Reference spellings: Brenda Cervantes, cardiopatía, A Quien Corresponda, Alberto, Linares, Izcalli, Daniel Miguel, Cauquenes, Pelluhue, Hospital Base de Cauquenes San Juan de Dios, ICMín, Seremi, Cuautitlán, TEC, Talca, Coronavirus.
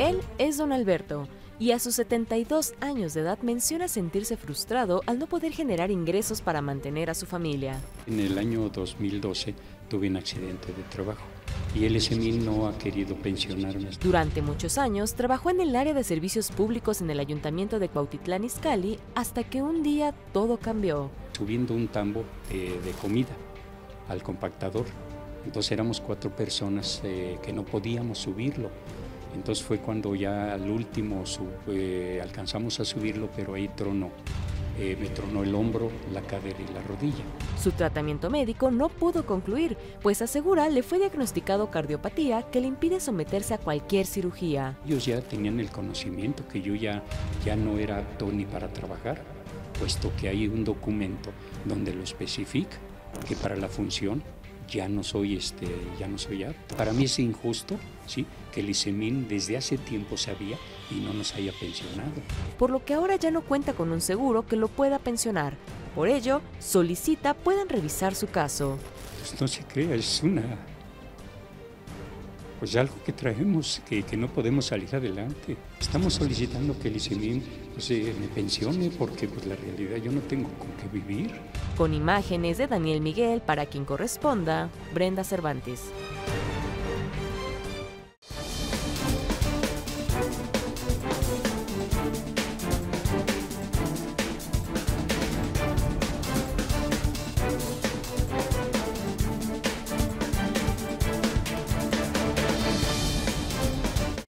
Él es don Alberto y a sus 72 años de edad menciona sentirse frustrado al no poder generar ingresos para mantener a su familia. En el año 2012 tuve un accidente de trabajo y el ICMín no ha querido pensionarme. Durante muchos años trabajó en el área de servicios públicos en el ayuntamiento de Cuautitlán, Izcalli, hasta que un día todo cambió. Subiendo un tambo de comida al compactador, entonces éramos 4 personas que no podíamos subirlo. Entonces fue cuando ya al último alcanzamos a subirlo, pero ahí tronó. Me tronó el hombro, la cadera y la rodilla. Su tratamiento médico no pudo concluir, pues asegura le fue diagnosticado cardiopatía que le impide someterse a cualquier cirugía. Ellos ya tenían el conocimiento que yo ya no era apto ni para trabajar, puesto que hay un documento donde lo especifica que para la función ya no soy apto. Para mí es injusto, ¿sí?, que el ICMín desde hace tiempo sabía y no nos haya pensionado. Por lo que ahora ya no cuenta con un seguro que lo pueda pensionar. Por ello, solicita puedan revisar su caso. Pues no se crea, es pues algo que traemos, que no podemos salir adelante. Estamos solicitando que el ICMín me pensione porque pues, la realidad yo no tengo con qué vivir. Con imágenes de Daniel Miguel, para quien corresponda, Brenda Cervantes.